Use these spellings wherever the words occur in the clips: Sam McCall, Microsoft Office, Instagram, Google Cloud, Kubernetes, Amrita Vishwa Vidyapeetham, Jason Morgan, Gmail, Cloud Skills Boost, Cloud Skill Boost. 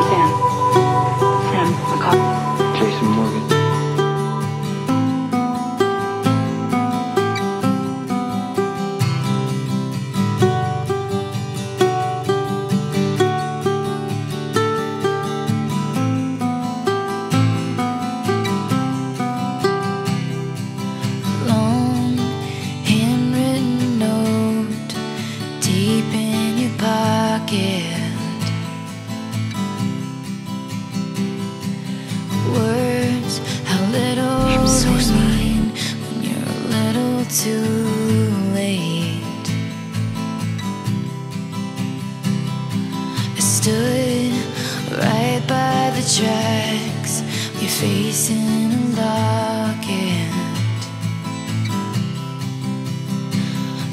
I'm Sam. Sam McCall. Jason Morgan. Long handwritten note deep in your pocket. Too late. I stood right by the tracks, your face in a locket.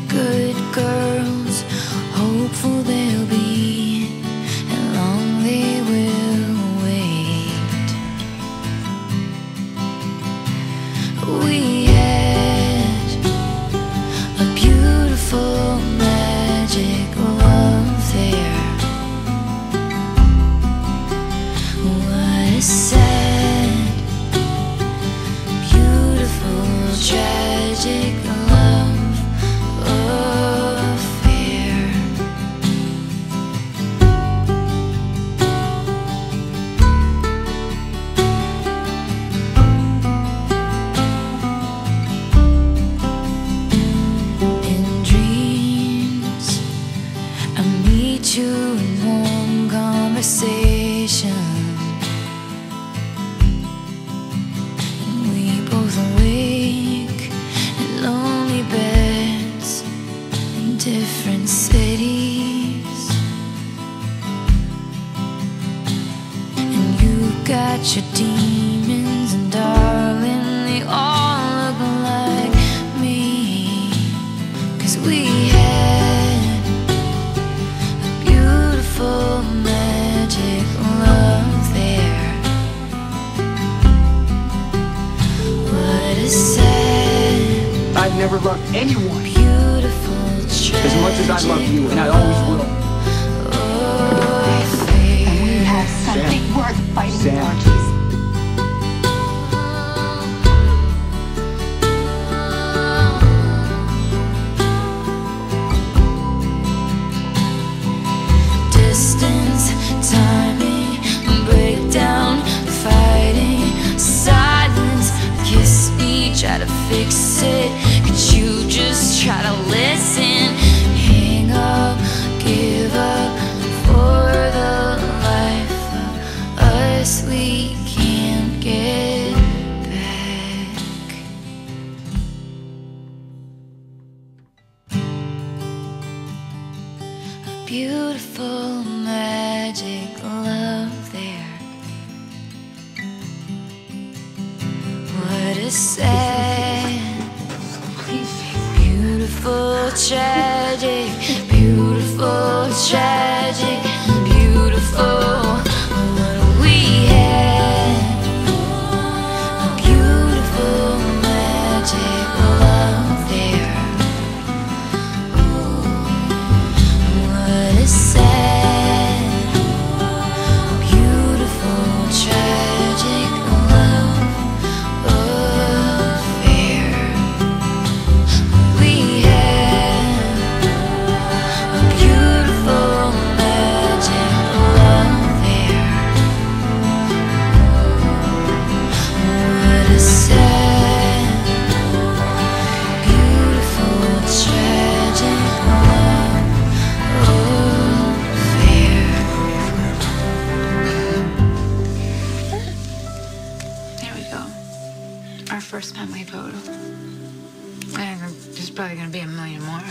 Good girls, hopeful they'll be, and long they will wait. We in warm conversation, and we both awake in lonely beds in different cities. And you got your demons, and darling, they all look like me, 'cause we had I've never loved anyone as much as I love you, and I always will. And we have something worth fighting for. Distance, timing, breakdown, fighting, silence, kiss me, try to fix it. Could you just try to listen? Hang up, give up, for the life of us we can't get back. A beautiful magic love there. What a sad, beautiful tragic, beautiful tragic, beautiful. What we had, a beautiful magic love there. What a sad. Our first family photo. And there's probably gonna be a million more.